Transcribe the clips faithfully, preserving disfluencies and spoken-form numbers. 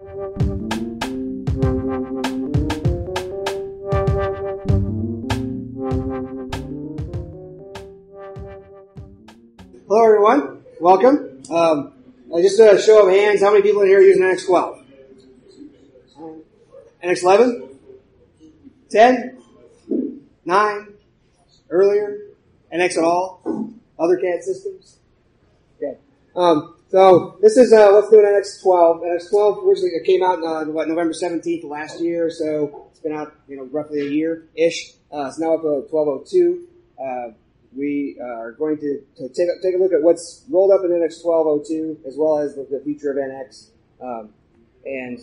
Hello everyone, welcome. Um, just a show of hands, how many people in here are using N X twelve? N X eleven? ten? nine? Earlier? N X at all? Other C A D systems? Okay. Um, So this is, uh, let's do an N X twelve. N X twelve originally it came out on, what, November seventeenth last year, so it's been out, you know, roughly a year-ish. Uh, it's now up to twelve oh two. Uh, we are going to, to take, take a look at what's rolled up in N X twelve oh two, as well as the, the future of N X, um, and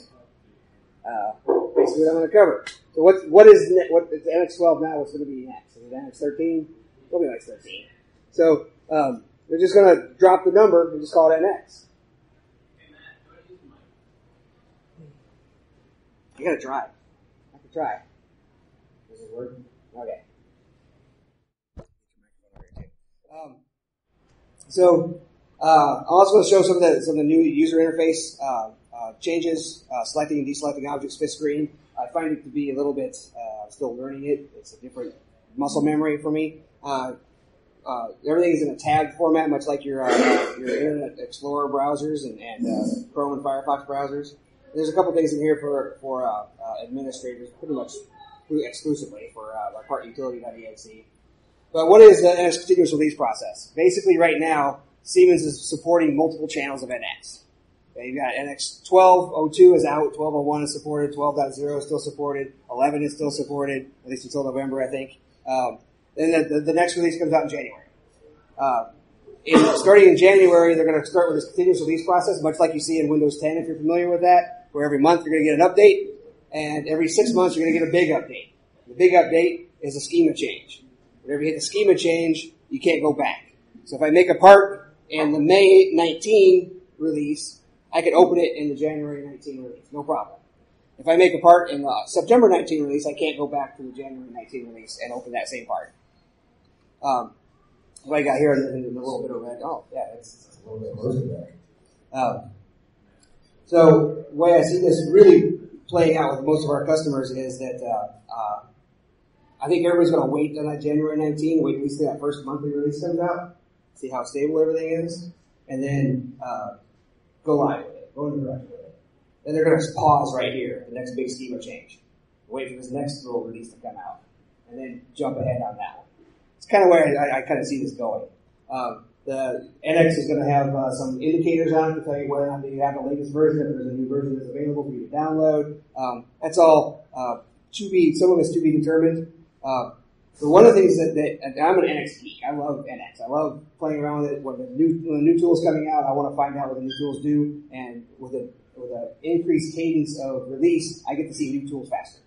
uh, basically what I'm going to cover. So what, what is what is N X twelve now? What's going to be next? Is it N X thirteen? It'll be N X thirteen. So, um, they're just going to drop the number and just call it N X. I got to try. I can try. Is it working? Okay. Um, so uh, I'm also going to show some of the, some of the new user interface uh, uh, changes, uh, selecting and deselecting objects fifth screen. I find it to be a little bit, uh, still learning it. It's a different muscle memory for me. Uh, Uh, everything is in a tagged format, much like your uh, your Internet Explorer browsers and, and uh, Chrome and Firefox browsers. And there's a couple things in here for for uh, uh, administrators, pretty much exclusively for uh, like part utility dot E X E. But what is the N X continuous release process? Basically, right now, Siemens is supporting multiple channels of N X. Okay, you've got N X twelve oh two is out, twelve oh one is supported, twelve point oh is still supported, eleven is still supported, at least until November, I think. Um, Then the, the, the next release comes out in January. Uh, in, starting in January, they're going to start with this continuous release process, much like you see in Windows ten, if you're familiar with that, where every month you're going to get an update, and every six months you're going to get a big update. The big update is a schema change. Whenever you hit the schema change, you can't go back. So if I make a part in the May nineteen release, I can open it in the January nineteen release, no problem. If I make a part in the September nineteen release, I can't go back to the January nineteen release and open that same part. Um, what I got here in a little bit of red. Oh, yeah, it's a little bit closer there. Um, so the way I see this really playing out with most of our customers is that uh, uh, I think everybody's going to wait on that January nineteen, wait at least till that first monthly release comes out, see how stable everything is, and then uh, go live with it, go in the direction with it. Then they're going to pause right here, the next big schema change, wait for this next little release to come out, and then jump ahead on that one. It's kind of where I, I kind of see this going. Um, the N X is going to have uh, some indicators on it to tell you whether or not you have the latest version, if there's a new version that's available for you to download. Um, that's all uh, to be, some of it's to be determined. Uh, so one of the things that, that I'm an N X geek. I love N X. I love playing around with it. When the new when the new tool's coming out, I want to find out what the new tools do. And with a with an increased cadence of release, I get to see new tools faster.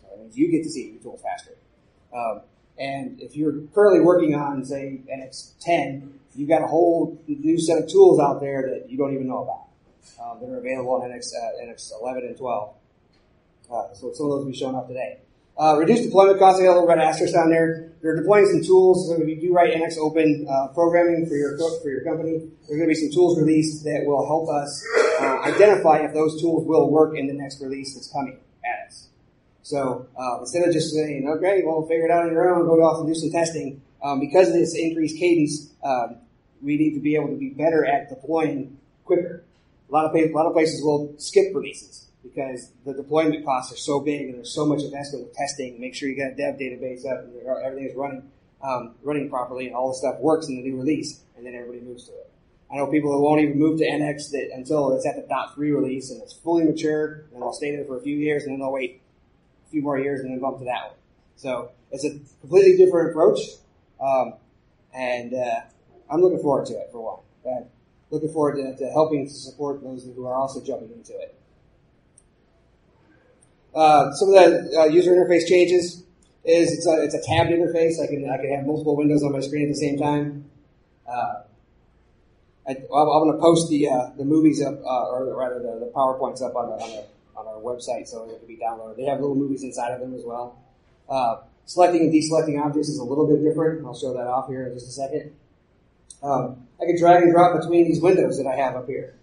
So that means you get to see new tools faster. Um, And if you're currently working on, say, N X ten, you've got a whole new set of tools out there that you don't even know about um, that are available on N X eleven and twelve. Uh, so some of those will be showing up today. Uh, reduced deployment costs. I got a little red asterisk on there. They're deploying some tools. So if you do write N X Open uh, programming for your for your company, there's going to be some tools released that will help us uh, identify if those tools will work in the next release that's coming at us. So uh, instead of just saying, okay, well, figure it out on your own, go off and do some testing, um, because of this increased cadence, um, we need to be able to be better at deploying quicker. A lot of, a lot of places will skip releases because the deployment costs are so big and there's so much investment with testing. Make sure you got a dev database up and everything is running um, running properly and all the stuff works in the new release, and then everybody moves to it. I know people that won't even move to N X that, until it's at the .three release and it's fully mature, and they'll stay there for a few years, and then they'll wait few more years and then bump to that one. So it's a completely different approach, um, and uh, I'm looking forward to it for one. I'm looking forward to, to helping to support those who are also jumping into it. Uh, some of the uh, user interface changes is it's a, it's a tabbed interface. I can I can have multiple windows on my screen at the same time. Uh, I, I'm going to post the uh, the movies up, uh, or rather the, the PowerPoints up on the, on the on our website, so it can be downloaded. They have little movies inside of them as well. Uh, selecting and deselecting objects is a little bit different. I'll show that off here in just a second. Um, I can drag and drop between these windows that I have up here.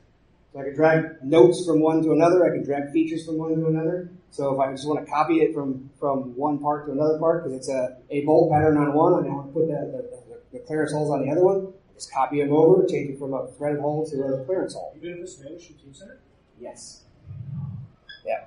So I can drag notes from one to another. I can drag features from one to another. So if I just want to copy it from, from one part to another part, because it's a, a bolt pattern on one, I don't want to put the, the, the clearance holes on the other one, just copy them over, change it from a threaded hole to a clearance hole. You doing this manage in Teamcenter? Yes. Yeah.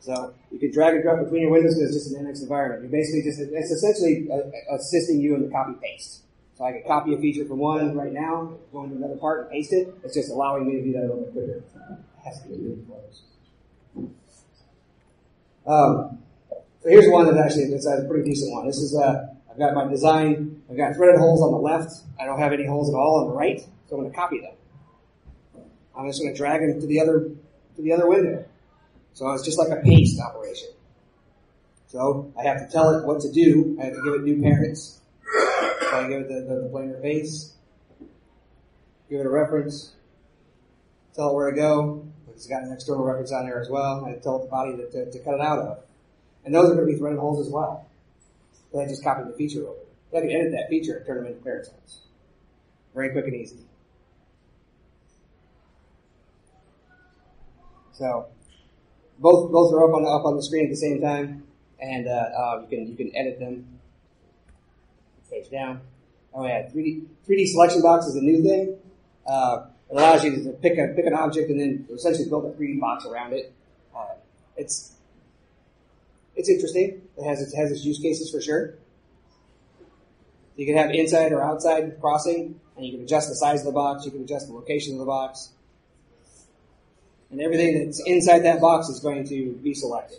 So you can drag and drop between your windows because it's just an N X environment. You're basically just, it's essentially assisting you in the copy paste. So I can copy a feature from one right now, go into another part and paste it. It's just allowing me to do that a little bit quicker. It has to be really close. Um, so here's one that actually is a pretty decent one. This is, uh, I've got my design, I've got threaded holes on the left. I don't have any holes at all on the right, so I'm going to copy them. I'm just going to drag them to the other, to the other window. So it's just like a paste operation. So I have to tell it what to do. I have to give it new parents. So I give it the, the, the planar face, give it a reference, tell it where to go. It's got an external reference on there as well. I tell it the body to, to, to cut it out of. And those are going to be threaded holes as well. So I just copied the feature over. So I can edit that feature and turn them into clearance holes. Very quick and easy. So both both are up on the, up on the screen at the same time, and uh, uh, you can you can edit them. Page down. Oh yeah, three D selection box is a new thing. Uh, it allows you to pick a pick an object and then essentially build a three D box around it. Uh, it's it's interesting. It has it has its use cases for sure. You can have inside or outside crossing, and you can adjust the size of the box. You can adjust the location of the box. And everything that's inside that box is going to be selected.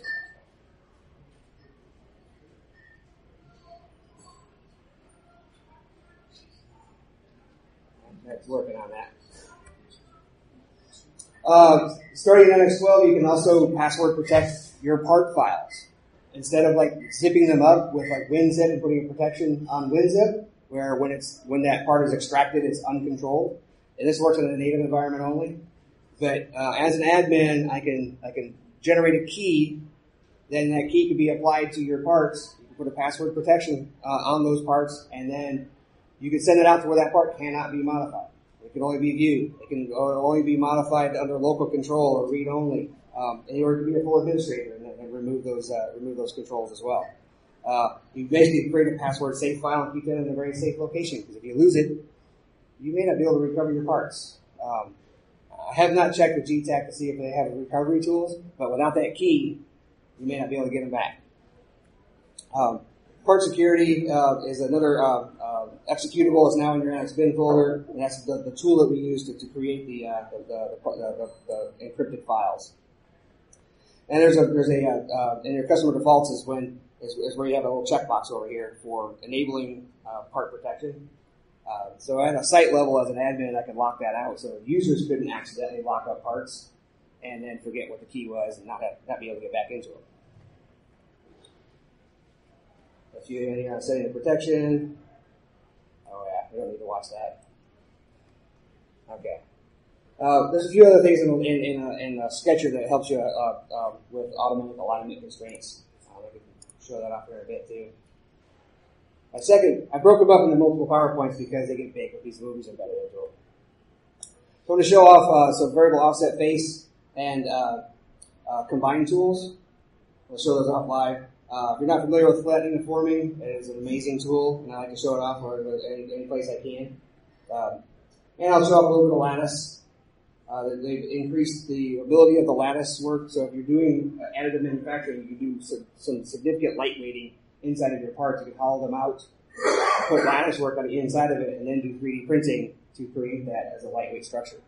That's working on that. Uh, starting in N X twelve, you can also password protect your part files. Instead of like zipping them up with like WinZip and putting a protection on WinZip, where when it's when that part is extracted, it's uncontrolled. And this works in a native environment only. But uh, as an admin, I can I can generate a key. Then that key can be applied to your parts. You can put a password protection uh, on those parts, and then you can send it out to where that part cannot be modified. It can only be viewed. It can only be modified under local control or read only. Um, and you can be a full administrator and, and remove those uh, remove those controls as well. Uh, you basically create a password safe file and keep that in a very safe location because if you lose it, you may not be able to recover your parts. Um, I have not checked with G TAC to see if they have recovery tools, but without that key, you may not be able to get them back. Um, part security uh, is another uh, uh, executable is now in your N X bin folder, and that's the, the tool that we use to, to create the, uh, the, the, the, the, the encrypted files. And there's a there's a uh, uh, and your customer defaults is when is, is where you have a little checkbox over here for enabling uh, part protection. Uh, so at a site level, as an admin, I can lock that out so users couldn't accidentally lock up parts and then forget what the key was and not have, not be able to get back into it. If you have anything on setting the protection, oh yeah, we don't need to watch that. Okay. Uh, there's a few other things in in, in, a, in a Sketcher that helps you uh, uh, with automatic alignment constraints. I uh, can show that off here a bit too. A second, I broke them up into multiple PowerPoints because they get big with these movies and better than them. So I'm going to show off uh, some variable offset face and uh, uh, combine tools. I'll show those off live. Uh, if you're not familiar with flattening and forming, it is an amazing tool, and I like to show it off wherever, any, any place I can. Um, and I'll show off a little bit of Lattice. Uh, they've increased the ability of the Lattice work, so if you're doing uh, additive manufacturing, you can do some, some significant lightweighting inside of your parts. You can hollow them out, put Lattice work on the inside of it, and then do three D printing to create that as a lightweight structure.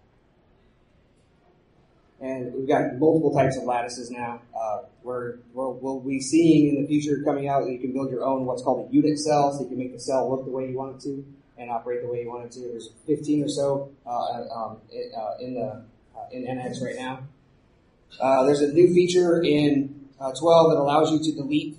And we've got multiple types of lattices now. Uh, we're, we're, we'll be seeing in the future coming out that you can build your own what's called a unit cell, so you can make the cell look the way you want it to and operate the way you want it to. There's fifteen or so uh, um, in, uh, in, the, uh, in N X right now. Uh, there's a new feature in uh, twelve that allows you to delete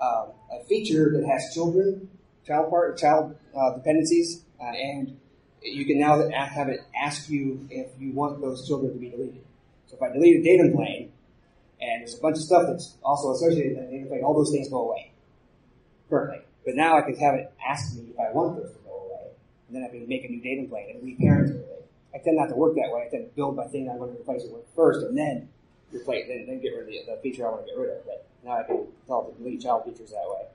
Um, a feature that has children, child part, child uh, dependencies, uh, and you can now have it ask you if you want those children to be deleted. So if I delete a datum plane, and there's a bunch of stuff that's also associated with that datum plane, all those things go away currently. But now I can have it ask me if I want those to go away, and then I can make a new datum plane and reparent it. I I tend not to work that way. I tend to build my thing I'm going to replace it with first, and then replace, then, then get rid of the, the feature I want to get rid of. But now I can tell it to delete child features that way.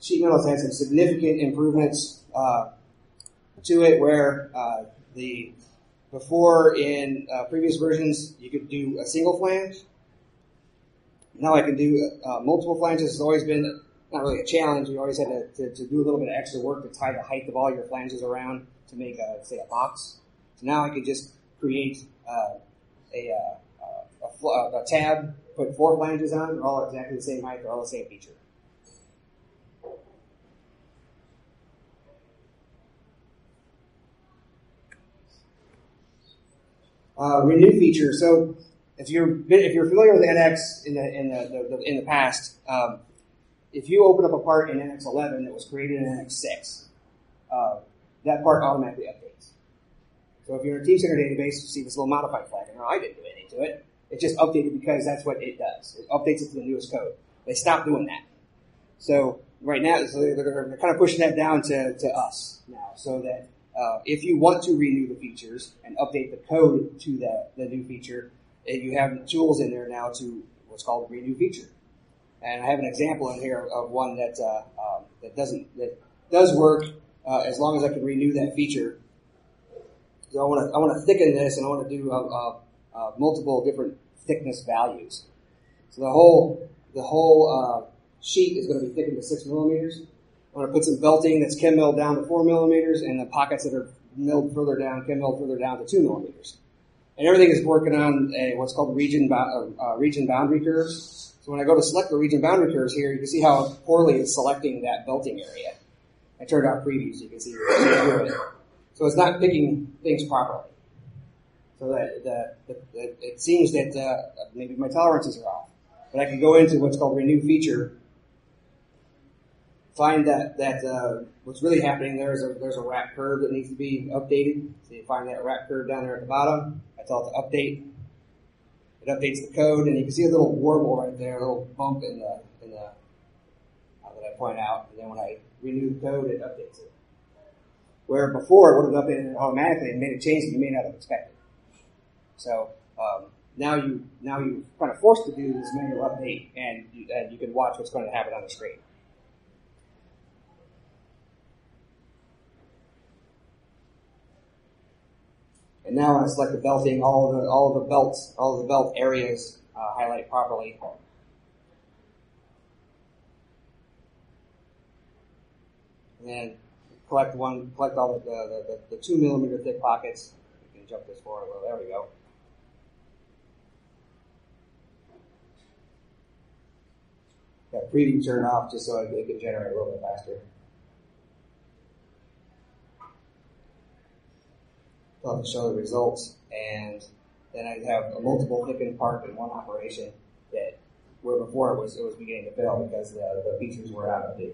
Sheet Metal has had some significant improvements uh, to it, where uh, the before in uh, previous versions you could do a single flange. Now I can do uh, multiple flanges. It's always been not really a challenge. You always had to, to, to do a little bit of extra work to tie the height of all your flanges around to make, a, say, a box. So now I can just create uh, a, uh, a, a, a tab, put four flanges on. They're all exactly the same height. They're all the same feature. Uh, renew feature. So if you're if you're familiar with N X in the in the, the, the in the past, um, if you open up a part in N X eleven that was created in N X six, uh, that part automatically updates. So if you're in a Teamcenter database, you see this little modified flag. No, I didn't do anything to it. It just updated because that's what it does. It updates it to the newest code. They stopped doing that. So right now, so they're, they're kind of pushing that down to, to us now, so that uh, if you want to renew the features and update the code to the, the new feature, you have the tools in there now to what's called Renew Feature. And I have an example in here of one that uh, um, that doesn't that does work uh, as long as I can renew that feature. So I want to I want to thicken this, and I want to do uh, uh, multiple different thickness values. So the whole the whole uh, sheet is going to be thickened to six millimeters. I want to put some belting that's chem milled down to four millimeters, and the pockets that are milled further down, chem milled further down to two millimeters. And everything is working on a, what's called region uh, region boundary curves. So when I go to select the region boundary curves here, you can see how poorly it's selecting that belting area. I turned off previews, so you can see it. So it's not picking things properly. So that, that, that it seems that uh, maybe my tolerances are off. But I can go into what's called Renew Feature, find that, that uh, what's really happening there is a, there's a wrap curve that needs to be updated. So you find that wrap curve down there at the bottom. I tell it to update. It updates the code, and you can see a little warble right there, a little bump in the, in the uh, that I point out. And then when I renew the code, it updates it. Where before, it would have updated it automatically and made a change that you may not have expected. So um, now you now you're kind of forced to do this manual update, and you, and you can watch what's going to happen on the screen. And now when I select the belting, all of the, all of the belts, all of the belt areas uh, highlight properly. And then collect one, collect all of the, the, the two millimeter thick pockets. You can jump this forward a little, there we go. Got preview turned off just so it can generate a little bit faster. I'll have to show the results, and then I have a multiple thickened part in one operation that where before it was it was beginning to fail because the, the features were out of date.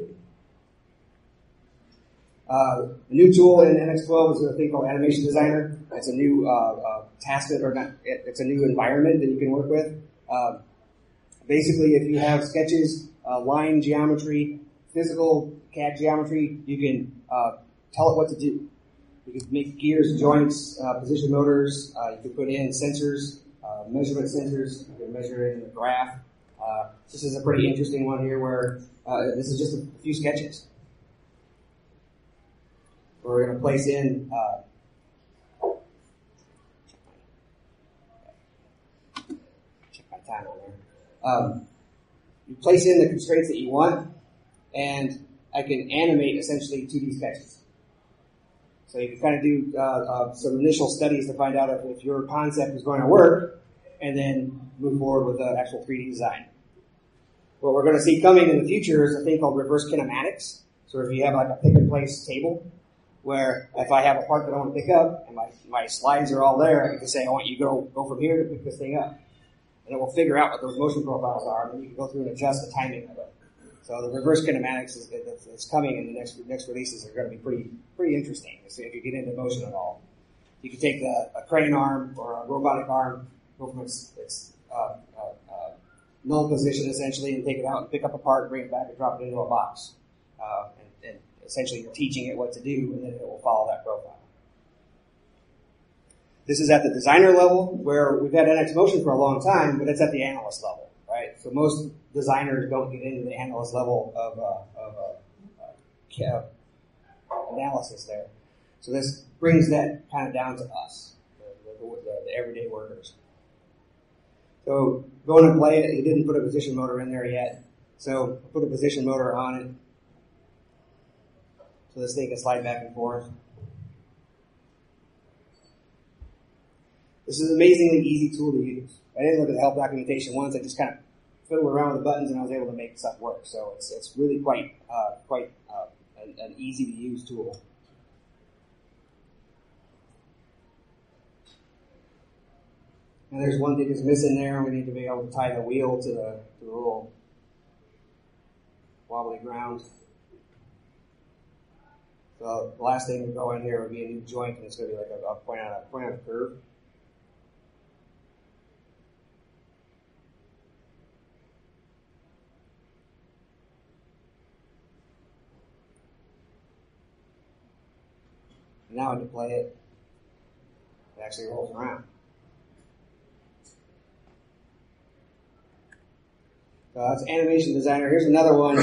Uh, a new tool in N X twelve is a thing called Animation Designer. It's a new uh, uh, tasklet, or not, it, it's a new environment that you can work with. Uh, basically, if you have sketches, uh, line geometry, physical C A D geometry, you can uh, tell it what to do. You can make gears, joints, uh, position motors. Uh, you can put in sensors, uh, measurement sensors. You can measure it in the graph. Uh, this is a pretty interesting one here where uh, this is just a few sketches. We're going to place in uh, check my time on there. Um, you place in the constraints that you want, and I can animate essentially two D sketches. So you can kind of do uh, uh, some initial studies to find out if, if your concept is going to work, and then move forward with the actual three D design. What we're going to see coming in the future is a thing called reverse kinematics. So if you have like a pick-and-place table, where if I have a part that I want to pick up, and my, my slides are all there, I can just say, I want you to go, go from here to pick this thing up. And it will figure out what those motion profiles are, and you can go through and adjust the timing of it. So the reverse kinematics is, is, is coming, and the next next releases are going to be pretty pretty interesting. So if you get into motion at all, you can take a, a crane arm or a robotic arm, go from its, its uh, uh, uh, null position essentially, and take it out and pick up a part, bring it back, and drop it into a box. Uh, and, and essentially, you're teaching it what to do, and then it will follow that profile. This is at the designer level, where we've had N X Motion for a long time, but it's at the analyst level, right? So most designers don't get into the analyst level of, uh, of uh, uh, analysis there. So this brings that kind of down to us, the, the, the, the everyday workers. So going to play it, it didn't put a position motor in there yet. So I put a position motor on it, so this thing can slide back and forth. This is an amazingly easy tool to use. I didn't look at the help documentation once. I just kind of fiddled around with the buttons, and I was able to make stuff work. So it's it's really quite uh, quite uh, an, an easy to use tool. And there's one thing that's missing there, and we need to be able to tie the wheel to the, to the little wobbly ground. So the last thing to go in here would be a new joint, and it's going to be like a, a point on a point on a curve. And now when you play it, it actually rolls around. So that's Animation Designer. Here's another one,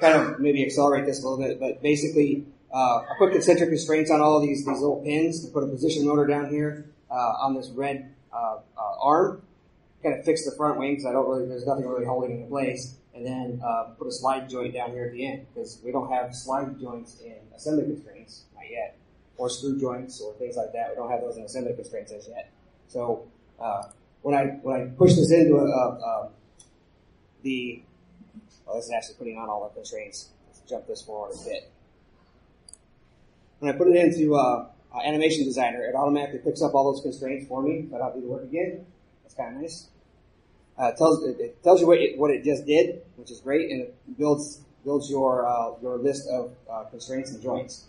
kind of maybe accelerate this a little bit, but basically uh, I put concentric constraints on all of these, these little pins to put a position motor down here uh, on this red uh, uh, arm. Kind of fix the front wing because I don't really, there's nothing really holding it in place, and then uh, put a slide joint down here at the end because we don't have slide joints in assembly constraints, not yet, or screw joints or things like that. We don't have those in assembly constraints as yet. So uh, when I when I push this into a, a, a The, well, this is actually putting on all the constraints. Let's jump this forward a bit. When I put it into uh, uh, Animation Designer, it automatically picks up all those constraints for me, so I don't do the work again. That's kind of nice. Uh, it, tells, it, it tells you what it, what it just did, which is great, and it builds, builds your, uh, your list of uh, constraints and joints.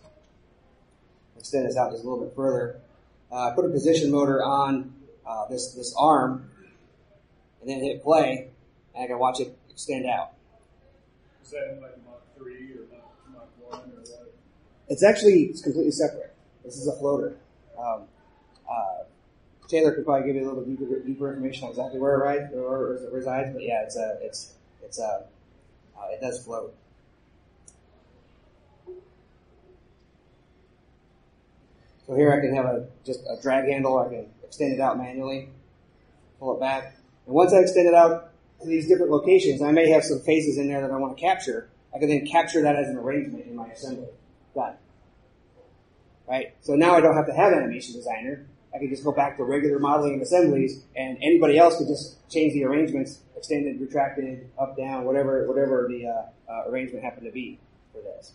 I'll extend this out just a little bit further. Uh, put a position motor on uh, this, this arm, and then hit play. And I can watch it extend out. Is that in like Mach three or Mach one or what? It's actually it's completely separate. This is a floater. Um, uh, Taylor could probably give you a little bit deeper, deeper information on exactly where it resides, but yeah, it's a, it's it's a, uh, it does float. So here I can have a just a drag handle. I can extend it out manually, pull it back, and once I extend it out to these different locations, I may have some faces in there that I want to capture. I can then capture that as an arrangement in my assembly. Done. Right? So now I don't have to have Animation Designer. I can just go back to regular modeling and assemblies, and anybody else could just change the arrangements, extended, retracted, up, down, whatever whatever the uh, uh, arrangement happened to be for this.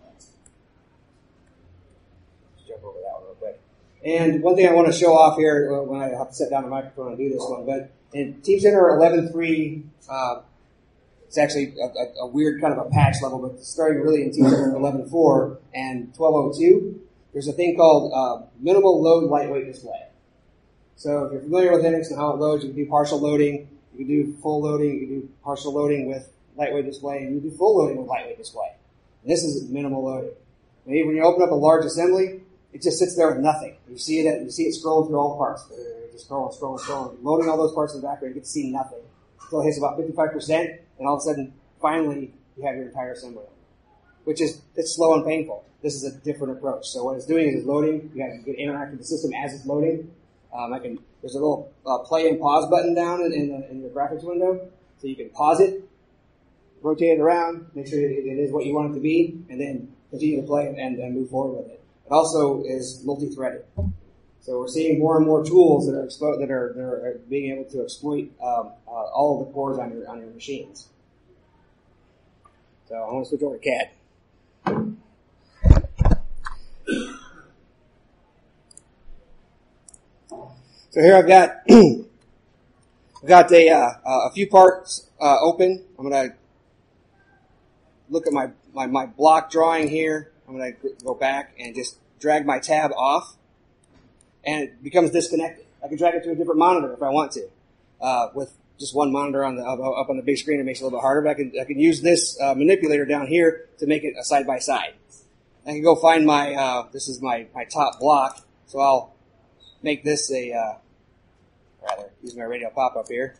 Let's jump over that one real quick. And one thing I want to show off here, when I have to set down the microphone and do this one, but in Teamcenter eleven point three, uh, it's actually a, a, a weird kind of a patch level, but starting really in Teamcenter eleven point four and twelve oh two, there's a thing called uh, minimal load lightweight display. So if you're familiar with N X and how it loads, you can do partial loading, you can do full loading, you can do partial loading with lightweight display, and you can do full loading with lightweight display. And this is minimal loading. Maybe when you open up a large assembly, it just sits there with nothing. You see it, you see it scrolling through all parts. Just scrolling, scrolling, scrolling, loading all those parts in the background. You get to see nothing until it hits about fifty-five percent, and all of a sudden, finally, you have your entire assembly, which is it's slow and painful. This is a different approach. So what it's doing is it's loading. You have to interact with the system as it's loading. Um, I can there's a little uh, play and pause button down in, in, the, in the graphics window, so you can pause it, rotate it around, make sure it, it is what you want it to be, and then continue to play and, and move forward with it. It also is multi-threaded, so we're seeing more and more tools that are expo that are, that are being able to exploit um, uh, all of the cores on your on your machines. So I'm going to switch over to C A D. So here I've got I've got a uh, a few parts uh, open. I'm going to look at my my, my block drawing here. I'm going to go back and just drag my tab off, and it becomes disconnected. I can drag it to a different monitor if I want to. Uh, with just one monitor on the, up, up on the big screen, it makes it a little bit harder, but I can, I can use this uh, manipulator down here to make it a side-by-side. I can go find my, uh, this is my, my top block, so I'll make this a, uh, rather, use my radio pop-up here.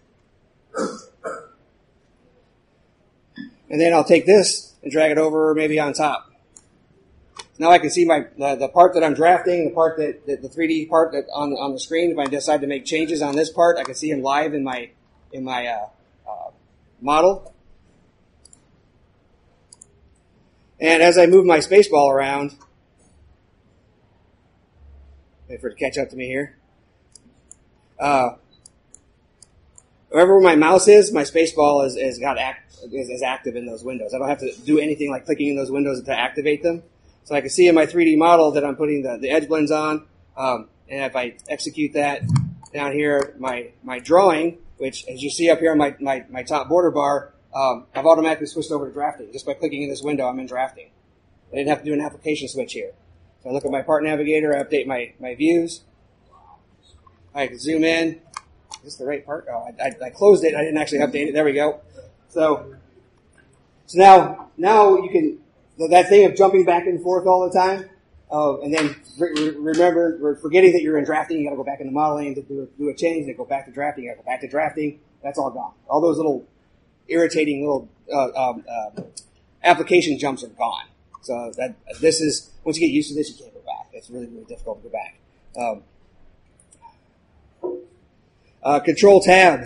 And then I'll take this and drag it over maybe on top. Now I can see my the, the part that I'm drafting, the part that, that the three D part that on on the screen. If I decide to make changes on this part, I can see them live in my in my uh, uh, model. And as I move my space ball around, wait for it to catch up to me here. Uh, wherever my mouse is, my space ball is is got act, is, is active in those windows. I don't have to do anything like clicking in those windows to activate them. So I can see in my three D model that I'm putting the, the edge blends on, um, and if I execute that down here, my, my drawing, which as you see up here on my, my, my top border bar, um, I've automatically switched over to drafting. Just by clicking in this window, I'm in drafting. I didn't have to do an application switch here. So I look at my part navigator, I update my, my views. I can zoom in. Is this the right part? Oh, I, I, I closed it. I didn't actually update it. There we go. So, so now, now you can... So that thing of jumping back and forth all the time, uh, and then re re remember, we're forgetting that you're in drafting, you got to go back into modeling to do a, do a change, then go back to drafting, you got to go back to drafting, that's all gone. All those little irritating little uh, um, uh, application jumps are gone. So that this is, once you get used to this, you can't go back. It's really, really difficult to go back. Um, uh, control Tab,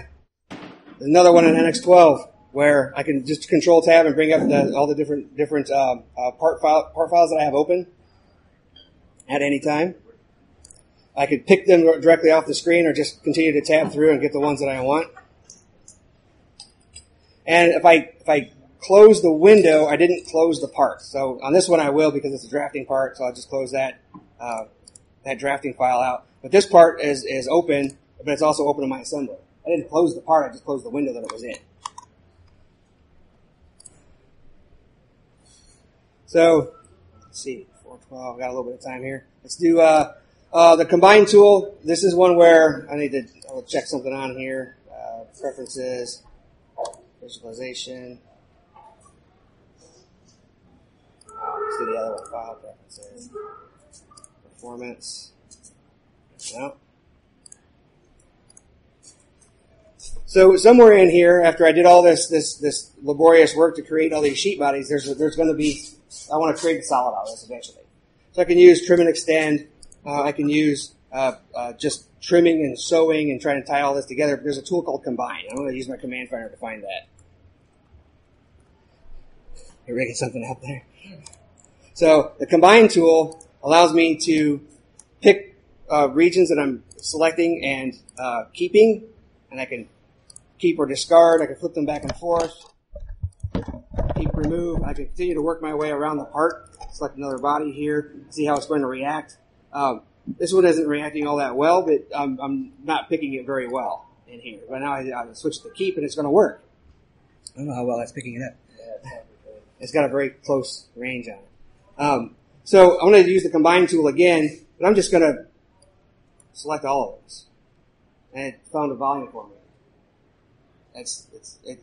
another one in N X twelve. Where I can just control tab and bring up the, all the different different um, uh, part file part files that I have open at any time. I could pick them directly off the screen, or just continue to tab through and get the ones that I want. And if I if I close the window, I didn't close the part. So on this one I will, because it's a drafting part. So I'll just close that uh, that drafting file out. But this part is is open, but it's also open in my assembler. I didn't close the part. I just closed the window that it was in. So, let's see, four twelve, I've got a little bit of time here. Let's do uh, uh, the Combine tool. This is one where I need to I'll check something on here. Uh, preferences, visualization. Let's do the other one, file preferences. Performance. No. So somewhere in here, after I did all this this this laborious work to create all these sheet bodies, there's there's going to be, I want to create a solid out of this eventually. So I can use trim and extend. Uh, I can use uh, uh, just trimming and sewing and trying to tie all this together. There's a tool called Combine. I'm going to use my command finder to find that. You're making something out there. So the Combine tool allows me to pick uh, regions that I'm selecting and uh, keeping, and I can keep or discard. I can flip them back and forth. Keep, remove. I can continue to work my way around the part. Select another body here. See how it's going to react. Um, this one isn't reacting all that well, but I'm, I'm not picking it very well in here. But now I, I switch to keep, and it's going to work. I don't know how well that's picking it up. Yeah, it's got a very close range on it. Um, so I'm going to use the Combine tool again, but I'm just going to select all of those. And it found a volume for me. It's, it's, it,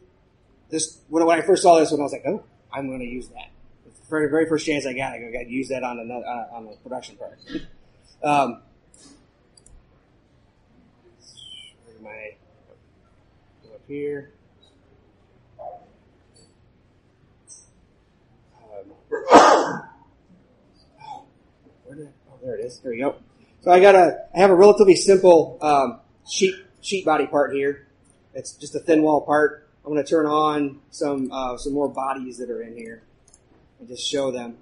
this, when, when I first saw this one, I was like, oh, I'm going to use that. It's the very, very first chance I got, I got to use that on another, on a production part. Um, where am I? Go up here. Um, where did I, oh, there it is. There we go. So I got a, I have a relatively simple um, sheet, sheet body part here. It's just a thin wall part. I'm going to turn on some uh, some more bodies that are in here and just show them.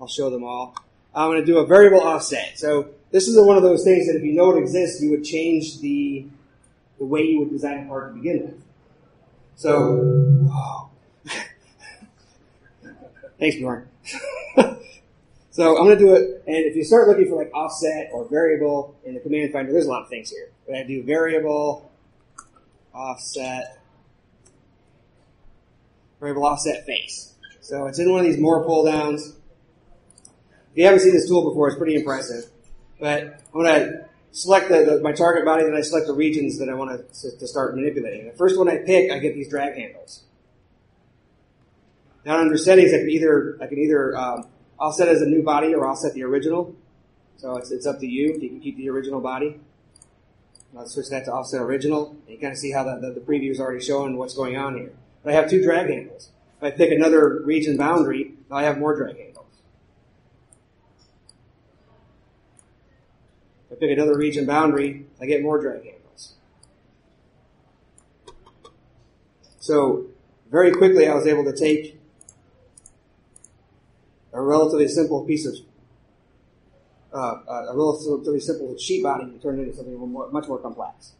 I'll show them all. I'm going to do a variable offset. So this is one of those things that if you know it exists, you would change the the way you would design a part to begin with. So, wow. Thanks, Bjorn. So I'm going to do it, and if you start looking for like offset or variable in the command finder, there's a lot of things here. But I do variable offset, variable offset face. So it's in one of these more pull downs. If you haven't seen this tool before, it's pretty impressive. But when I select the, the, my target body, then I select the regions that I want to, to start manipulating. The first one I pick, I get these drag handles. Now under settings, I can either I can either um, offset as a new body or offset the original. So it's it's up to you. You can keep the original body. I'll switch that to offset original. And you kind of see how the, the, the preview is already showing what's going on here. But I have two drag handles. If I pick another region boundary, now I have more drag handles. If I pick another region boundary, I get more drag handles. So very quickly I was able to take a relatively simple piece of Uh, a relatively simple sheet body and turn it into something more, much more complex.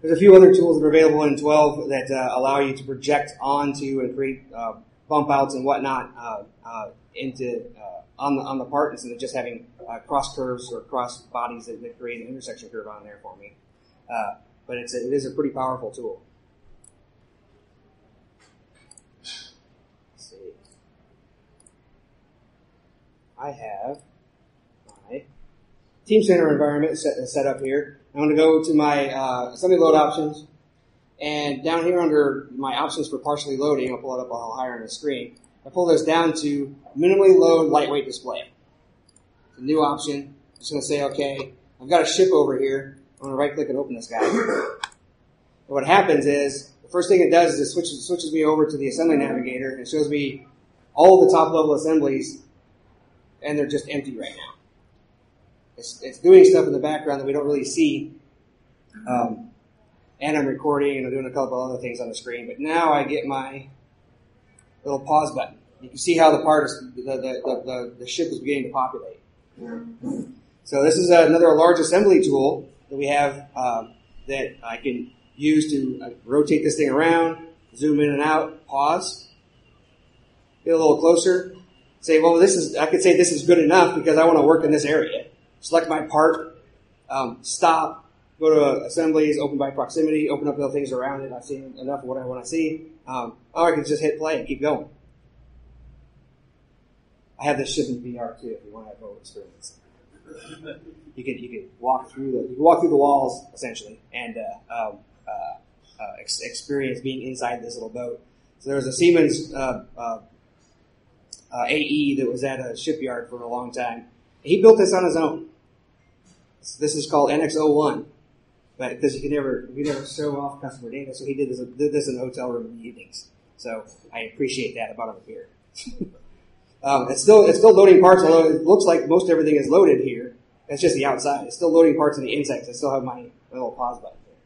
There's a few other tools that are available in twelve that uh, allow you to project onto and create uh, bump outs and whatnot uh, uh, into uh, on the on the part instead of just having uh, cross curves or cross bodies that, that create an intersection curve on there for me. Uh, but it's a, it is a pretty powerful tool. Let's see, I have Teamcenter environment set, set up here. I'm going to go to my uh, assembly load options, and down here under my options for partially loading, I'll pull it up a little higher on the screen. I pull this down to minimally load lightweight display. It's a new option. I'm just going to say okay. I've got a ship over here. I'm going to right click and open this guy. And what happens is the first thing it does is it switches switches me over to the assembly navigator and shows me all the top level assemblies, and they're just empty right now. It's, it's doing stuff in the background that we don't really see. Um, and I'm recording and I'm doing a couple of other things on the screen. But now I get my little pause button. You can see how the part is, the, the, the, the ship is beginning to populate. So this is another large assembly tool that we have uh, that I can use to uh, rotate this thing around, zoom in and out, pause, get a little closer, say, well, this is, I could say this is good enough because I want to work in this area. Select my part, um, stop, go to assemblies, open by proximity, open up the things around it. I've seen enough of what I want to see. Um, or I can just hit play and keep going. I have this ship in V R too, if you want to have a little experience. You can you can walk through the you can walk through the walls essentially and uh, um, uh, uh, ex experience being inside this little boat. So there was a Siemens uh, uh, uh, A E that was at a shipyard for a long time. He built this on his own. This is called N X oh one, but because you can never, we never show off customer data, so he did this, did this in the hotel room in the evenings. So I appreciate that about him here. um, it's still it's still loading parts, although it looks like most everything is loaded here. That's just the outside. It's still loading parts in the inside. I still have my, my little pause button here.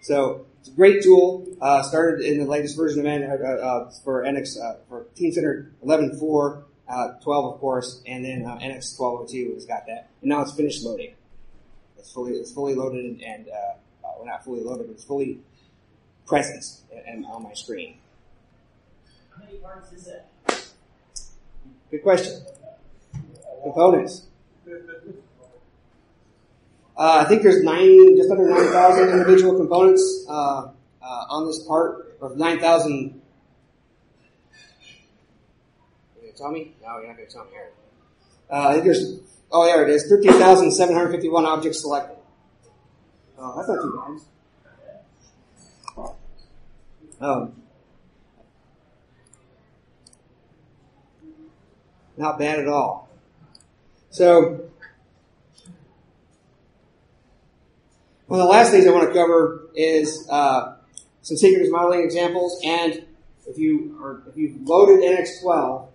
So it's a great tool. Uh, started in the latest version of uh, for N X uh, for Teamcenter eleven point four. Uh, twelve, of course, and then uh, N X twelve oh two has got that. And now it's finished loading. It's fully, it's fully loaded, and uh, uh, well, not fully loaded, but it's fully present and, and on my screen. How many parts is that? Good question. Components. Uh, I think there's nine, just under nine thousand individual components uh, uh, on this part, or nine thousand. Tell me? No, you're not going to tell me here. Uh, I think there's, oh, there it is, thirteen thousand seven hundred fifty-one objects selected. Oh, that's not too bad. Um, not bad at all. So, one of the last things I want to cover is uh, some synchronous modeling examples, and if you are, if you've loaded N X twelve,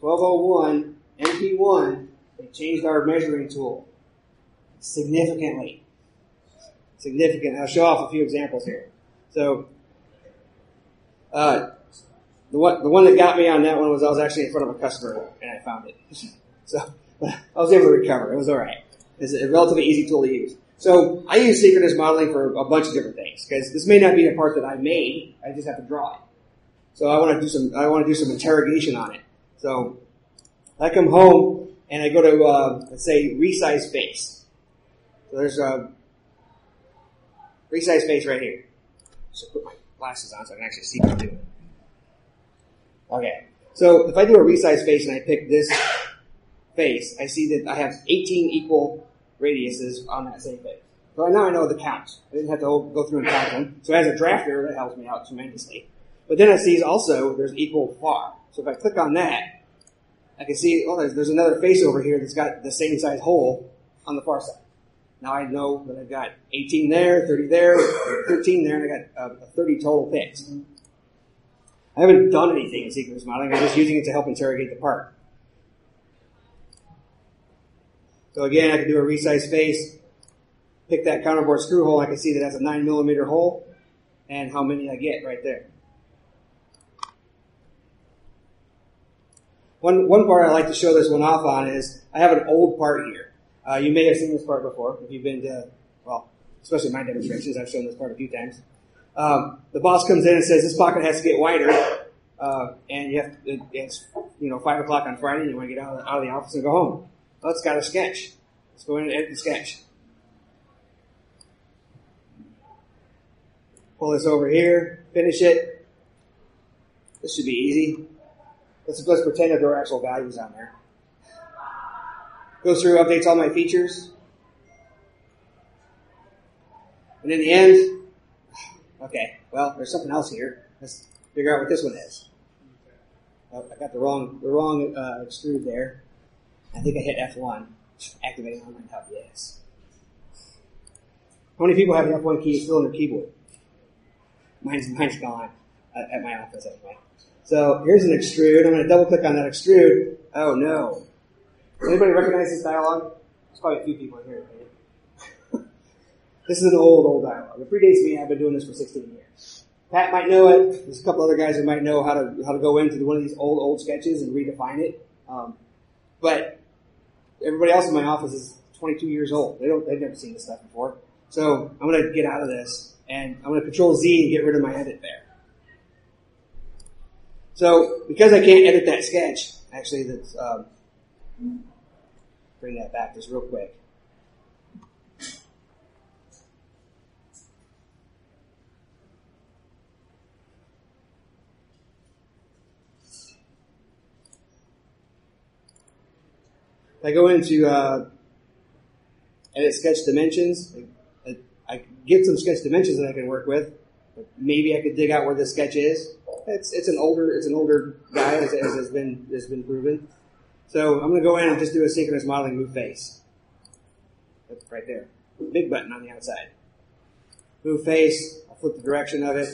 twelve oh one, M P one, they changed our measuring tool significantly. Significant. I'll show off a few examples here. So, uh, the one the one that got me on that one was I was actually in front of a customer and I found it. So I was able to recover. It was all right. It's a relatively easy tool to use. So I use synchronous modeling for a bunch of different things because this may not be a part that I made. I just have to draw it. So I want to do some. I want to do some interrogation on it. So I come home and I go to, uh, let's say, Resize Face. So there's a Resize Face right here. Just put my glasses on so I can actually see what I'm doing. Okay. So if I do a Resize Face and I pick this face, I see that I have eighteen equal radiuses on that same face. So now I know the count. I didn't have to go through and count them. So as a drafter, that helps me out tremendously. But then I see also there's equal far. So if I click on that, I can see, oh, there's, there's another face over here that's got the same size hole on the far side. Now I know that I've got eighteen there, thirty there, thirteen there, and I got uh, thirty total picks. I haven't done anything in synchronous modeling. I'm just using it to help interrogate the part. So again, I can do a resize face, pick that counterboard screw hole. I can see that that's a nine millimeter hole, and how many I get right there. One one part I like to show this one off on is I have an old part here. Uh, you may have seen this part before if you've been to, well, especially my demonstrations. I've shown this part a few times. Um, the boss comes in and says this pocket has to get wider, uh, and you have to, it, it's you know five o'clock on Friday, and you want to get out of, out of the office and go home. Well, it's got a sketch. Let's go in and edit the sketch. Pull this over here, finish it. This should be easy. Let's, let's pretend that there are actual values on there. Goes through, updates all my features. And in the end, okay, well, there's something else here. Let's figure out what this one is. Oh, I got the wrong, the wrong uh, extrude there. I think I hit F one. Activating online hub, yes. How many people have an F one key still on their keyboard? Mine's, mine's gone uh, at my office anyway. So here's an extrude. I'm going to double click on that extrude. Oh no. Anybody recognize this dialogue? There's probably a few people in here. Right? This is an old, old dialogue. It predates me. I've been doing this for sixteen years. Pat might know it. There's a couple other guys who might know how to, how to go into one of these old, old sketches and redefine it. Um, But everybody else in my office is twenty-two years old. They don't, they've never seen this stuff before. So I'm going to get out of this, and I'm going to Control Z and get rid of my edit there. So because I can't edit that sketch, actually, that's, um, bring that back just real quick. If I go into uh, edit sketch dimensions, I, I, I get some sketch dimensions that I can work with. Maybe I could dig out where this sketch is. It's it's an older it's an older guy as, as has been has been proven. So I'm going to go in and just do a synchronous modeling move face. That's right there, big button on the outside. Move face. I'll flip the direction of it.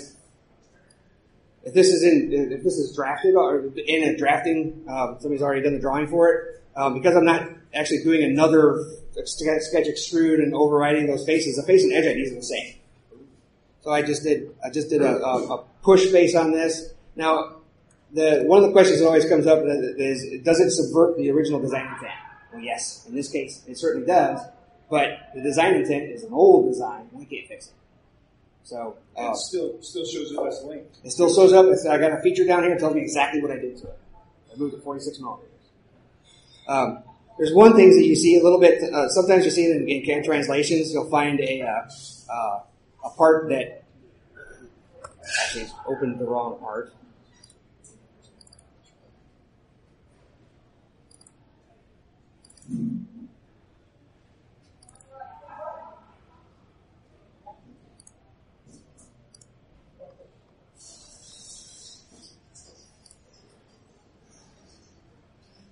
If this is in if this is drafted or in a drafting, uh, somebody's already done the drawing for it. Um, because I'm not actually doing another sketch extrude and overriding those faces, the face and edge I D are the same. So I just did I just did a, a, a push face on this. Now, the one of the questions that always comes up is, does it subvert the original design intent? Well, yes. In this case, it certainly does. But the design intent is an old design, and we can't fix it. So um, it still still shows up as a link. It still shows up. It's, I got a feature down here that tells me exactly what I did to it. I moved it forty-six millimeters. Um, there's one thing that you see a little bit, uh, sometimes you see it in, in C A D translations, you'll find a, uh, uh, a part that actually opened the wrong part.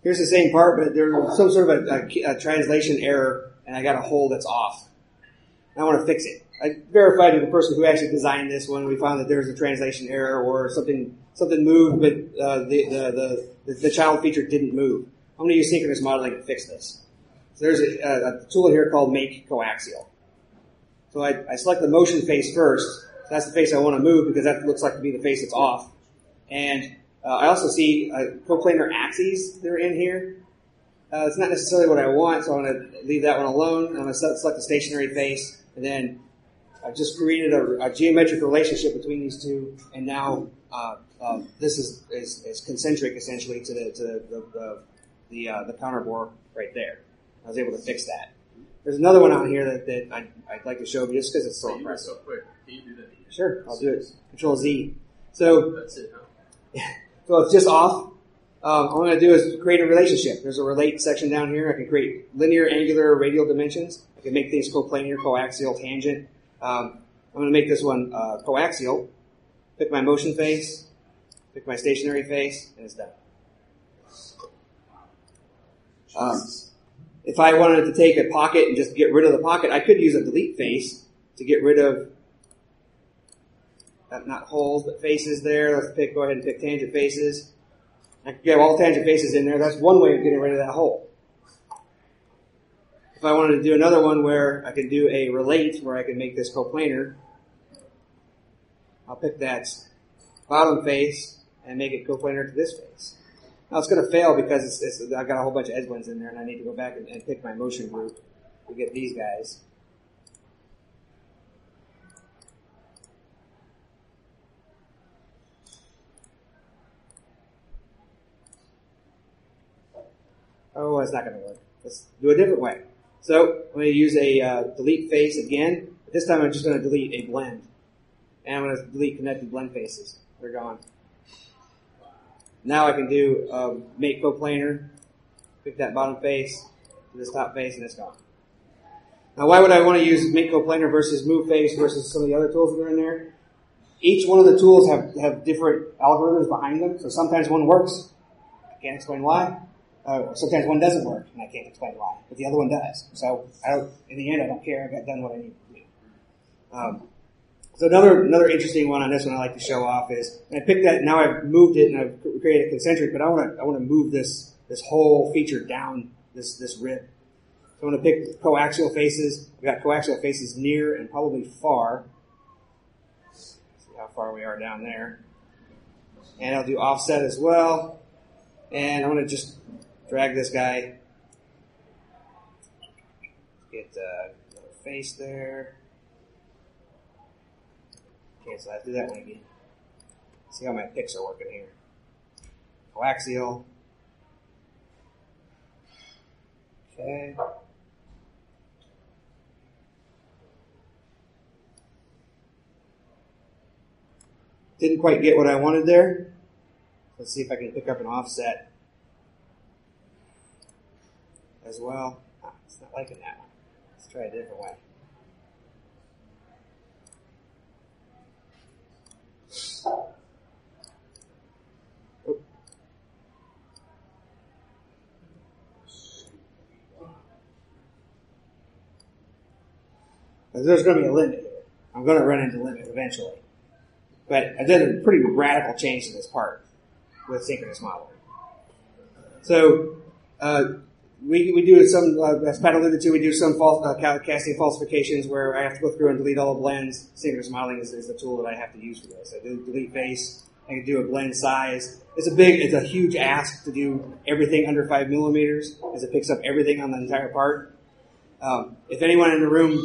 Here's the same part, but there was some sort of a, a, a translation error, and I got a hole that's off. And I want to fix it. I verified with the person who actually designed this one. We found that there was a translation error or something something moved, but uh, the, the, the, the child feature didn't move. I'm going to use synchronous modeling to fix this. So there's a, a tool here called Make Coaxial. So I, I select the motion face first. That's the face I want to move because that looks like to be the face that's off. And Uh, I also see uh, coplanar axes that are in here. Uh, it's not necessarily what I want, so I'm going to leave that one alone. I'm going to select the stationary face, and then I've just created a, a geometric relationship between these two, and now uh, uh, this is, is, is concentric, essentially, to the to the the, the, uh, the counterbore right there. I was able to fix that. There's another one on here that, that I'd, I'd like to show you just because it's so Can impressive. You do it so quick. Can you do that again? Sure, I'll do it. Control Z. So that's it, huh? So it's just off. Um, all I'm going to do is create a relationship. There's a relate section down here. I can create linear, angular, radial dimensions. I can make things coplanar, coaxial, tangent. Um, I'm going to make this one uh, coaxial. Pick my motion face. pick my stationary face, and it's done. Um, if I wanted to take a pocket and just get rid of the pocket, I could use a delete face to get rid of not holes, but faces there. Let's pick, go ahead and pick tangent faces. I could get all tangent faces in there. That's one way of getting rid of that hole. If I wanted to do another one where I could do a relate, where I can make this coplanar, I'll pick that bottom face and make it coplanar to this face. Now it's going to fail because it's, it's, I've got a whole bunch of edge ones in there, and I need to go back and, and pick my motion group to get these guys. Oh, that's not going to work. Let's do a different way. So I'm going to use a uh, delete face again. But this time I'm just going to delete a blend. And I'm going to delete connected blend faces. They're gone. Now I can do um, make coplanar, pick that bottom face to this top face, and it's gone. Now why would I want to use make coplanar versus move face versus some of the other tools that are in there? Each one of the tools have, have different algorithms behind them. So sometimes one works. I can't explain why. Uh, sometimes one doesn't work, and I can't explain why, but the other one does. So I don't, in the end, I don't care. I got done what I needed to do. Um, so another another interesting one on this one I like to show off is, and I picked that. Now I've moved it, and I've created concentric, but I want to I want to move this this whole feature down this this rib. So I'm going to pick coaxial faces. We've got coaxial faces near and probably far. Let's see how far we are down there, and I'll do offset as well, and I want to just drag this guy, get uh, another face there. Okay, so I have to do that one again. See how my picks are working here. Coaxial. Okay. Didn't quite get what I wanted there. Let's see if I can pick up an offset as well. Ah, it's not liking that one. Let's try a different way. Oh. There's going to be a limit here. I'm going to run into limit eventually. But I did a pretty radical change to this part with synchronous modeling. So, uh, We, we do some, uh, as Pat alluded to, we do some false, uh, casting falsifications where I have to go through and delete all the blends. Synchronous modeling is, is the tool that I have to use for this. I do delete face. I can do a blend size. It's a big, it's a huge ask to do everything under five millimeters, as it picks up everything on the entire part. Um, if anyone in the room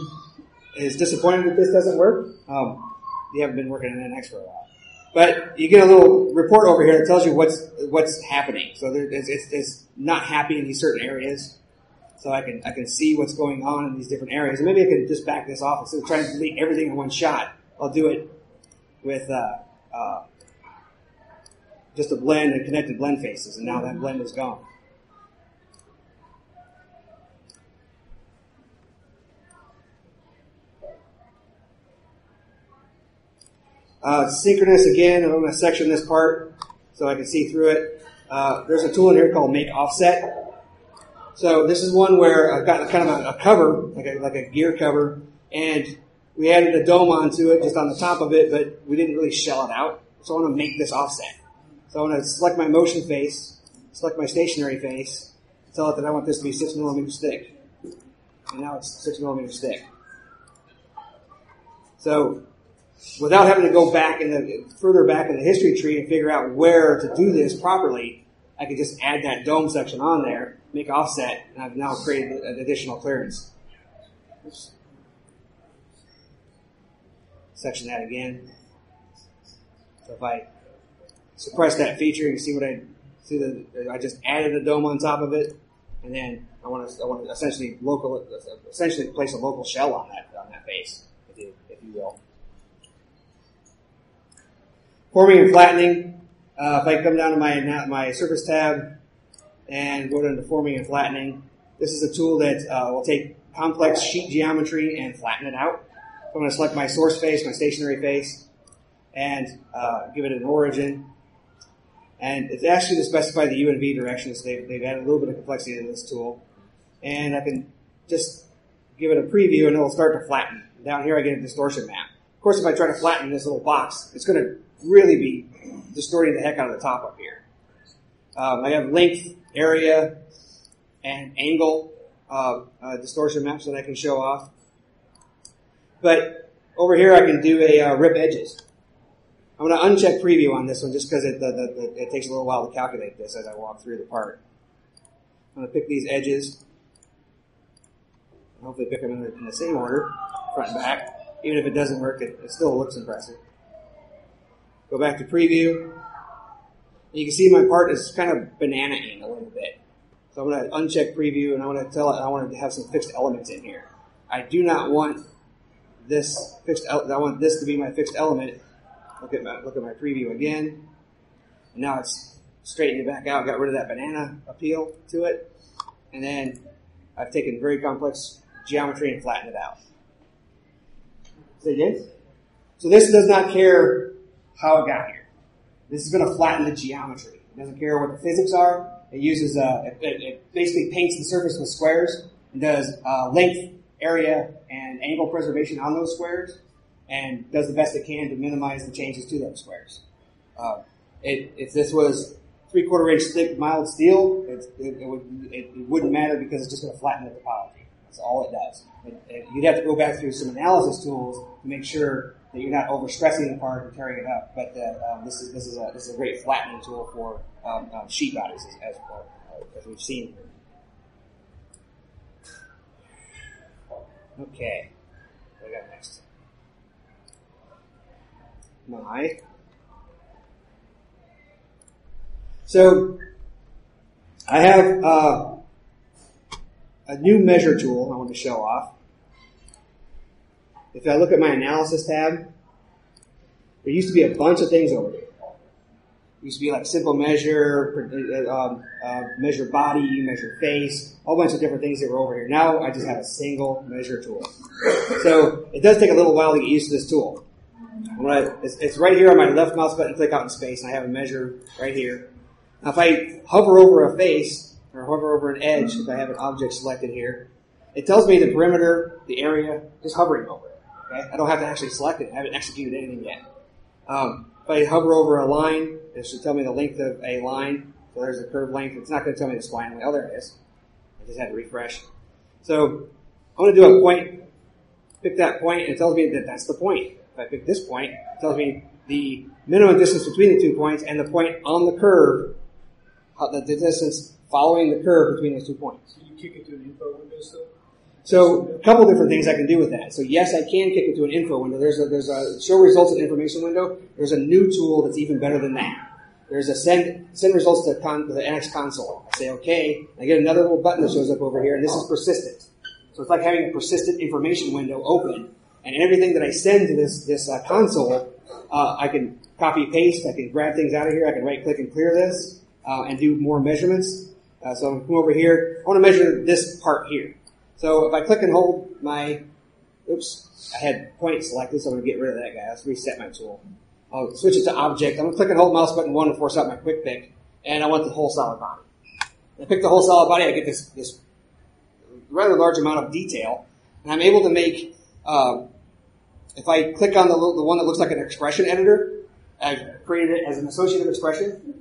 is disappointed that this doesn't work, um, you haven't been working in N X for a while. But you get a little report over here that tells you what's what's happening. So there, it's, it's, it's not happy in these certain areas. So I can I can see what's going on in these different areas. And maybe I can just back this off instead of trying to delete everything in one shot. I'll do it with uh, uh, just a blend and connected blend faces. And now that blend is gone. Uh, synchronous again, I'm going to section this part so I can see through it. Uh, there's a tool in here called Make Offset. So this is one where I've got kind of a, a cover, like a, like a gear cover, and we added a dome onto it just on the top of it, but we didn't really shell it out. So I want to make this offset. So I want to select my motion face, select my stationary face, tell it that I want this to be six millimeters thick. And now it's six millimeters thick. So without having to go back in the, further back in the history tree and figure out where to do this properly, I could just add that dome section on there, make offset, and I've now created an additional clearance. Oops. Section that again. So if I suppress that feature, you can see what I see. The, I just added a dome on top of it, and then I want to I want to essentially local essentially place a local shell on that on that face, if you, if you will. Forming and flattening. Uh, if I come down to my my surface tab and go down to forming and flattening, this is a tool that uh, will take complex sheet geometry and flatten it out. So I'm going to select my source face, my stationary face, and uh, give it an origin. And it's actually to specify the U and V directions. They've, they've added a little bit of complexity to this tool. And I can just give it a preview and it'll start to flatten. Down here I get a distortion map. Of course, if I try to flatten this little box, it's going to really be distorting the heck out of the top up here. Um, I have length, area, and angle uh, uh, distortion maps that I can show off. But over here I can do a uh, rip edges. I'm going to uncheck preview on this one just because it, the, the, the, it takes a little while to calculate this as I walk through the part. I'm going to pick these edges. Hopefully pick them in the same order, front and back. Even if it doesn't work, it, it still looks impressive. Go back to preview. And you can see my part is kind of banana-ing a little bit. So I'm going to uncheck preview, and I want to tell it I want to have some fixed elements in here. I do not want this fixed. I want this to be my fixed element. Look at my look at my preview again. And now it's straightened it back out. Got rid of that banana appeal to it, and then I've taken very complex geometry and flattened it out. Say again. So this does not care how it got here. This is going to flatten the geometry. It doesn't care what the physics are. It uses, uh, it, it basically paints the surface with squares and does uh, length, area, and angle preservation on those squares and does the best it can to minimize the changes to those squares. Uh, it, if this was three-quarter inch thick mild steel, it, it, it, would, it, it wouldn't matter because it's just going to flatten the topology. That's all it does. It, it, you'd have to go back through some analysis tools to make sure that you're not overstressing the part and tearing it up, but that, um, this is this is a this is a great flattening tool for um, um, sheet bodies as, as well as we've seen. Okay, what do I got next? My so I have uh, a new measure tool I want to show off. If I look at my analysis tab, there used to be a bunch of things over there. It used to be like simple measure, um, uh, measure body, measure face, a whole bunch of different things that were over here. Now I just have a single measure tool. So it does take a little while to get used to this tool. Right, it's, it's right here on my left mouse button, click out in space, and I have a measure right here. Now if I hover over a face, or hover over an edge, if I have an object selected here, it tells me the perimeter, the area, just hovering over it. Okay? I don't have to actually select it. I haven't executed anything yet. Um, if I hover over a line, it should tell me the length of a line. So there's the curve length. It's not going to tell me the spline length. Oh, there it is. I just had to refresh. So I'm going to do a point. Pick that point, and it tells me that that's the point. If I pick this point, it tells me the minimum distance between the two points and the point on the curve, the distance following the curve between those two points. Can you kick it to an info window still? So a couple different things I can do with that. So yes, I can kick it to an info window. There's a, there's a show results and information window. There's a new tool that's even better than that. There's a send send results to, con, to the N X console. I say okay. I get another little button that shows up over here, and this is persistent. So it's like having a persistent information window open, and everything that I send to this this uh, console, uh, I can copy paste. I can grab things out of here. I can right click and clear this, uh, and do more measurements. Uh, so I'm going to come over here. I want to measure this part here. So if I click and hold my, oops, I had point selected, so I'm going to get rid of that guy. Let's reset my tool. I'll switch it to object. I'm going to click and hold mouse button one to force out my quick pick, and I want the whole solid body. When I pick the whole solid body, I get this, this rather large amount of detail, and I'm able to make, uh, if I click on the, the one that looks like an expression editor, I've created it as an associative expression.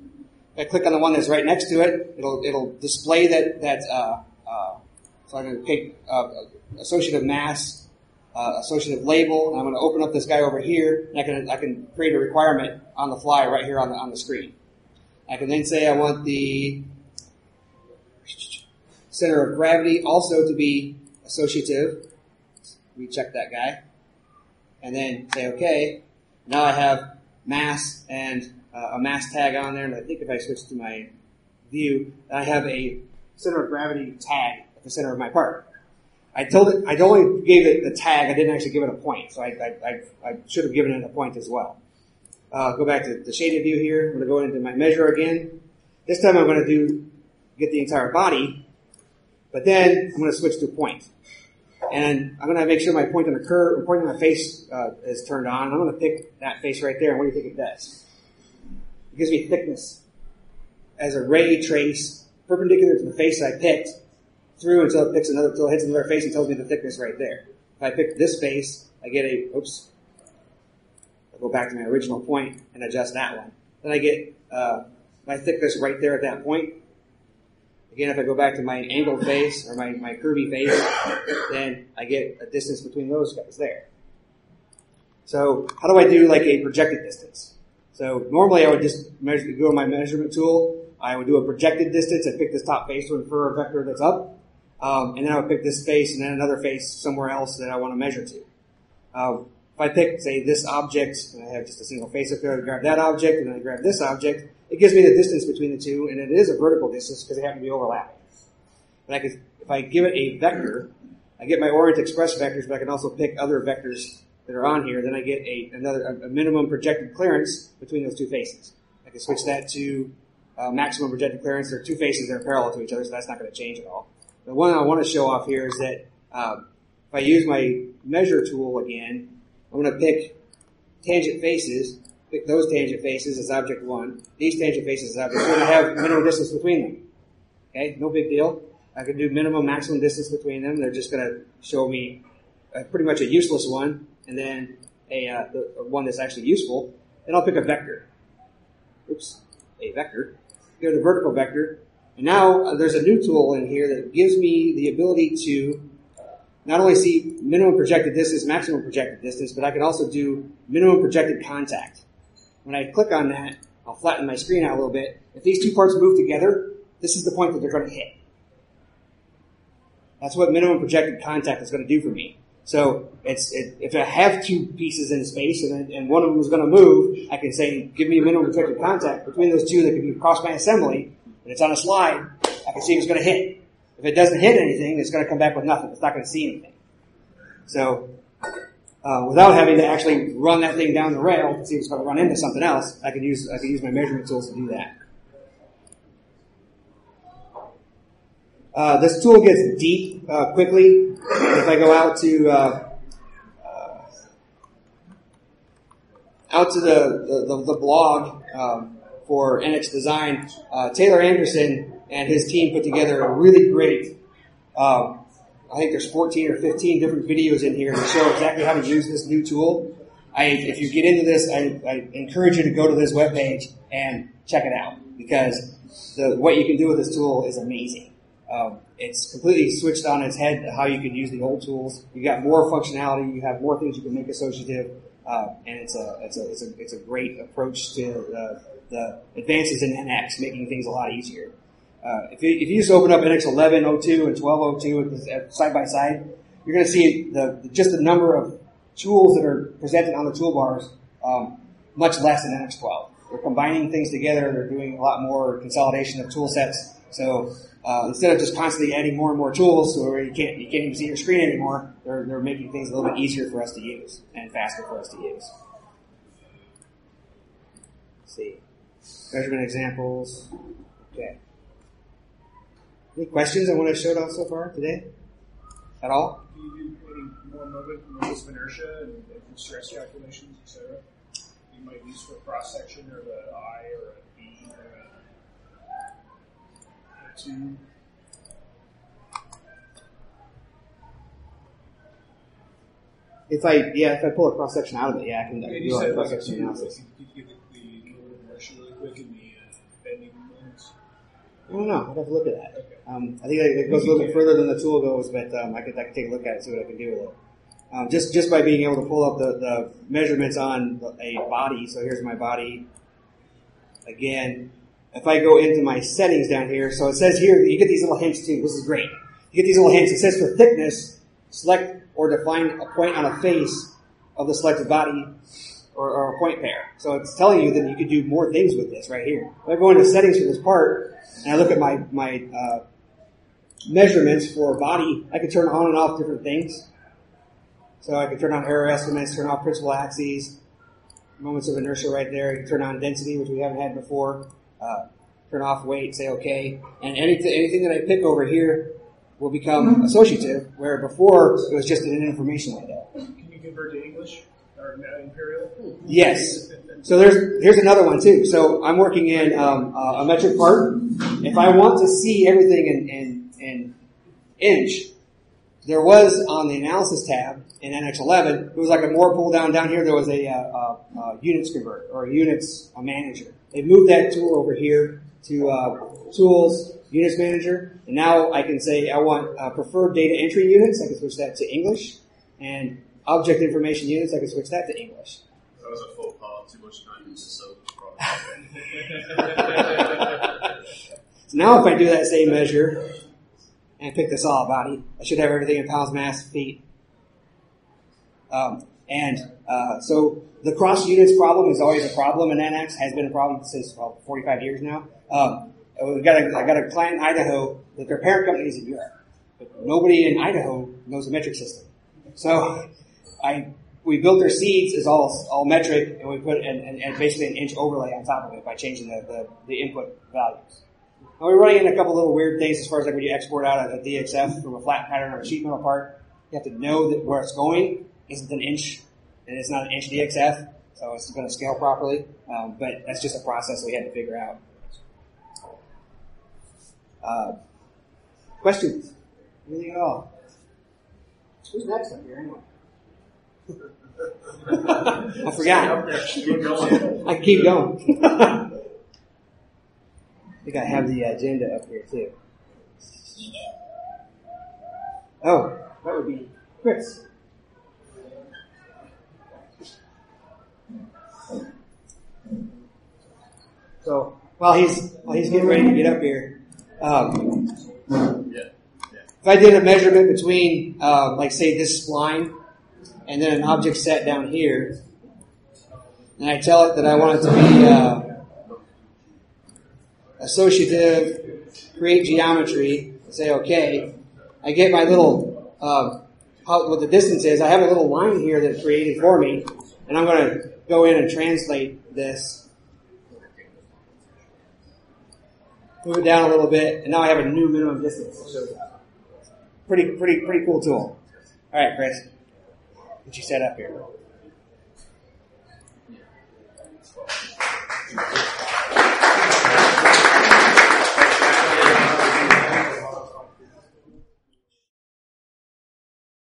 If I click on the one that's right next to it, it'll, it'll display that, that, uh, uh, So I'm going to pick uh, associative mass, uh, associative label, and I'm going to open up this guy over here, and I can I can create a requirement on the fly right here on the on the screen. I can then say I want the center of gravity also to be associative. We check that guy, and then say okay. Now I have mass and uh, a mass tag on there, and I think if I switch to my view, I have a center of gravity tag. The center of my part. I told it, I only gave it the tag, I didn't actually give it a point, so I, I, I, I should have given it a point as well. Uh, go back to the shaded view here, I'm going to go into my measure again. This time I'm going to do, get the entire body, but then I'm going to switch to a point. And I'm going to make sure my point on the curve, point on my face uh, is turned on, and I'm going to pick that face right there, and what do you think it does? It gives me thickness as a ray trace perpendicular to the face I picked through until it picks another, until it hits another face and tells me the thickness right there. If I pick this face, I get a, oops, I'll go back to my original point and adjust that one. Then I get uh, my thickness right there at that point. Again, if I go back to my angled face or my, my curvy face, then I get a distance between those guys there. So how do I do like a projected distance? So normally I would just measure, go to my measurement tool. I would do a projected distance. I'd pick this top face to infer a vector that's up. Um, and then I would pick this face and then another face somewhere else that I want to measure to. Um, if I pick, say, this object, and I have just a single face up there, I grab that object, and then I grab this object, it gives me the distance between the two, and it is a vertical distance because they happen to be overlapping. But I could, if I give it a vector, I get my orient express vectors, but I can also pick other vectors that are on here. Then I get a, another, a minimum projected clearance between those two faces. I can switch that to uh, maximum projected clearance. There are two faces that are parallel to each other, so that's not going to change at all. The one I want to show off here is that um, if I use my measure tool again, I'm going to pick tangent faces, pick those tangent faces as object one, these tangent faces as object two, and I have minimum distance between them. Okay, no big deal. I can do minimum, maximum distance between them. They're just going to show me uh, pretty much a useless one, and then a, uh, the, a one that's actually useful, and I'll pick a vector. Oops, a vector. Go to vertical vector. And now uh, there's a new tool in here that gives me the ability to not only see minimum projected distance, maximum projected distance, but I can also do minimum projected contact. When I click on that, I'll flatten my screen out a little bit. If these two parts move together, this is the point that they're going to hit. That's what minimum projected contact is going to do for me. So it's, it, if I have two pieces in space and, and one of them is going to move, I can say, give me minimum projected contact between those two that can be across my assembly. When it's on a slide, I can see if it's going to hit. If it doesn't hit anything, it's going to come back with nothing. It's not going to see anything. So uh, without having to actually run that thing down the rail to see if it's going to run into something else, I can use I can use my measurement tools to do that. Uh, this tool gets deep uh, quickly. If I go out to uh, uh, out to the the, the, the blog. Um, For N X Design, uh, Taylor Anderson and his team put together a really great, um, I think there's fourteen or fifteen different videos in here to show exactly how to use this new tool. I, if you get into this, I, I encourage you to go to this webpage and check it out, because the, what you can do with this tool is amazing. Um, it's completely switched on its head how you can use the old tools. You got more functionality, you have more things you can make associative, uh, and it's a it's a it's a it's a great approach to uh, the advances in N X, making things a lot easier. Uh, if, you, if you just open up N X eleven, oh two, and twelve oh two side by side, you're going to see the, just the number of tools that are presented on the toolbars um, much less than N X twelve. They're combining things together. They're doing a lot more consolidation of tool sets. So uh, instead of just constantly adding more and more tools to where you can't, you can't even see your screen anymore, they're, they're making things a little bit easier for us to use and faster for us to use. Let's see. Measurement examples. Okay. Any questions on what I've showed off so far today? At all? Do you do any more moments of inertia and, and stress calculations, et cetera? You might use for cross section or the I or a B or a, a two. If I yeah, if I pull a cross section out of it, yeah, I can. I can do a cross section analysis. Quick in the uh, bending moments? I don't know. I'd have to look at that. Okay. Um, I think it goes a little bit further than the tool goes, but um, I, could, I could take a look at it and see what I can do with it. Um, just, just by being able to pull up the, the measurements on a body. So here's my body. Again, if I go into my settings down here, so it says here, you get these little hints too. This is great. You get these little hints. It says for thickness, select or define a point on a face of the selected body, or a point pair. So it's telling you that you could do more things with this right here. If I go into settings for this part, and I look at my, my uh, measurements for body, I can turn on and off different things. So I can turn on error estimates, turn off principal axes, moments of inertia right there. You can turn on density, which we haven't had before. Uh, turn off weight, say okay. And anything, anything that I pick over here will become associative, where before it was just an information window. Can you convert to English? or no, imperial? Yes. So there's here's another one too. So I'm working in um, uh, a metric part. If I want to see everything in, in, in inch, there was on the analysis tab in N X eleven, it was like a more pull down down here. There was a, a, a units convert or a units a manager. They moved that tool over here to uh, tools, units manager, and now I can say I want uh, preferred data entry units. I can switch that to English, and object information units. I can switch that to English. That was a faux pas. Too much time into soap. So now if I do that same measure and pick this all body, I should have everything in pounds, mass, feet. Um, and uh, so the cross units problem is always a problem in N X. Has been a problem since well, forty-five years now. Um, we've got a, I got a client in Idaho that their parent company is in Europe, but nobody in Idaho knows the metric system. So I we built their seeds as all all metric, and we put an, an, an basically an inch overlay on top of it by changing the the, the input values. Now we're running into a couple little weird things as far as like when you export out a, a D X F from a flat pattern or a sheet metal part, you have to know that where it's going isn't an inch, and it's not an inch D X F, so it's going to scale properly. Um, but that's just a process we had to figure out. Uh, questions? Anything at all? Who's next up here anyway? I forgot. I can keep going. I think I have the agenda up here too. Oh, that would be Chris. So while he's while he's getting ready to get up here, um, if I did a measurement between, uh, like say this spline and then an object set down here, and I tell it that I want it to be. Uh, Associative, create geometry, say okay. I get my little, uh, how, what the distance is. I have a little line here that it created for me, and I'm going to go in and translate this. Move it down a little bit, and now I have a new minimum distance. Pretty, pretty, pretty cool tool. All right, Chris, what you set up here?